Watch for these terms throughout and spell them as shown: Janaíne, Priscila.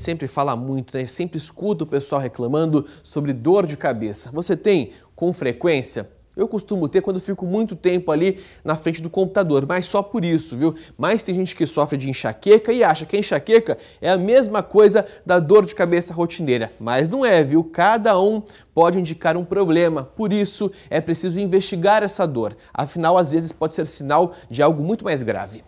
gente sempre fala muito, né? Sempre escuta o pessoal reclamando sobre dor de cabeça. Você tem com frequência? Eu costumo ter quando fico muito tempo ali na frente do computador, mas só por isso, viu? Mas tem gente que sofre de enxaqueca e acha que a enxaqueca é a mesma coisa da dor de cabeça rotineira. Mas não é, viu? Cada um pode indicar um problema, por isso é preciso investigar essa dor. Afinal, às vezes pode ser sinal de algo muito mais grave.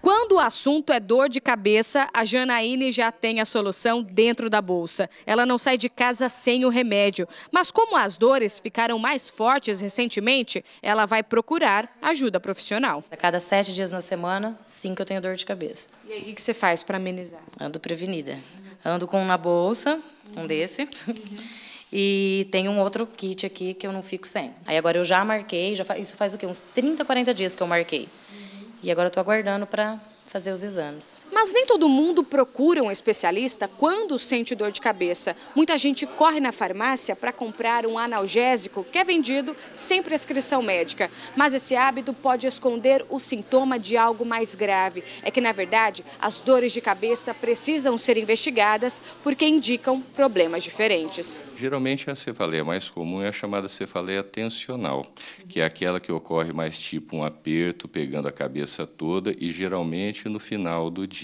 Quando o assunto é dor de cabeça, a Janaíne já tem a solução dentro da bolsa. Ela não sai de casa sem o remédio. Mas como as dores ficaram mais fortes recentemente, ela vai procurar ajuda profissional. A cada 7 dias na semana, 5 eu tenho dor de cabeça. E aí, o que você faz para amenizar? Ando prevenida. Ando com um na bolsa, um desse. E tem um outro kit aqui que eu não fico sem. Aí agora eu já marquei, isso faz o quê? Uns 30, 40 dias que eu marquei. E agora eu estou aguardando para fazer os exames. Mas nem todo mundo procura um especialista quando sente dor de cabeça. Muita gente corre na farmácia para comprar um analgésico que é vendido sem prescrição médica. Mas esse hábito pode esconder o sintoma de algo mais grave. É que, na verdade, as dores de cabeça precisam ser investigadas porque indicam problemas diferentes. Geralmente a cefaleia mais comum é a chamada cefaleia tensional, que é aquela que ocorre mais tipo um aperto pegando a cabeça toda e geralmente no final do dia.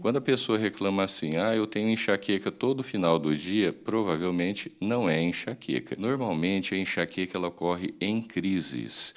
Quando a pessoa reclama assim, eu tenho enxaqueca todo final do dia, provavelmente não é enxaqueca. Normalmente a enxaqueca ela ocorre em crises,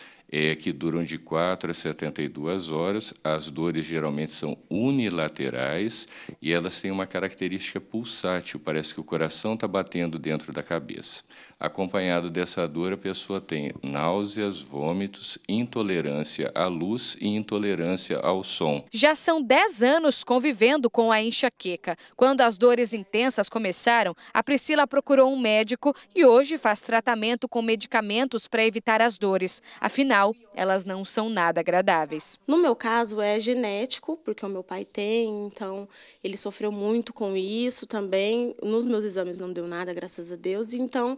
que duram de 4 a 72 horas, as dores geralmente são unilaterais e elas têm uma característica pulsátil, parece que o coração está batendo dentro da cabeça. Acompanhado dessa dor, a pessoa tem náuseas, vômitos, intolerância à luz e intolerância ao som. Já são 10 anos convivendo com a enxaqueca. Quando as dores intensas começaram, a Priscila procurou um médico e hoje faz tratamento com medicamentos para evitar as dores. Afinal, elas não são nada agradáveis. No meu caso é genético, porque o meu pai tem, então ele sofreu muito com isso também. Nos meus exames não deu nada, graças a Deus. Então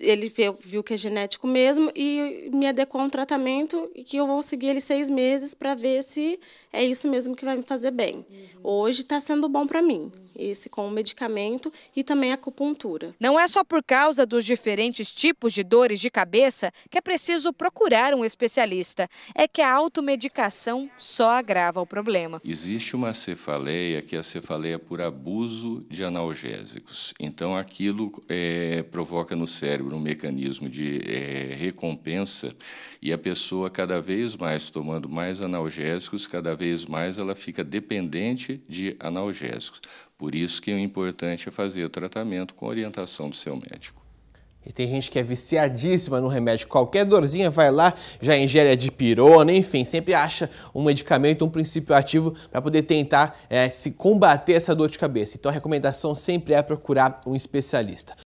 ele viu que é genético mesmo e me adequou a um tratamento que eu vou seguir ele 6 meses para ver se é isso mesmo que vai me fazer bem. Hoje está sendo bom para mim, esse com o medicamento e também a acupuntura. Não é só por causa dos diferentes tipos de dores de cabeça que é preciso procurar um especialista. É que a automedicação só agrava o problema. Existe uma cefaleia que é a cefaleia por abuso de analgésicos. Então aquilo provoca no cérebro um mecanismo de recompensa e a pessoa cada vez mais tomando mais analgésicos, cada vez mais ela fica dependente de analgésicos. Por isso que o importante é fazer o tratamento com orientação do seu médico. E tem gente que é viciadíssima no remédio, qualquer dorzinha vai lá, já ingere a dipirona, enfim, sempre acha um medicamento, um princípio ativo para poder tentar se combater essa dor de cabeça. Então a recomendação sempre é procurar um especialista.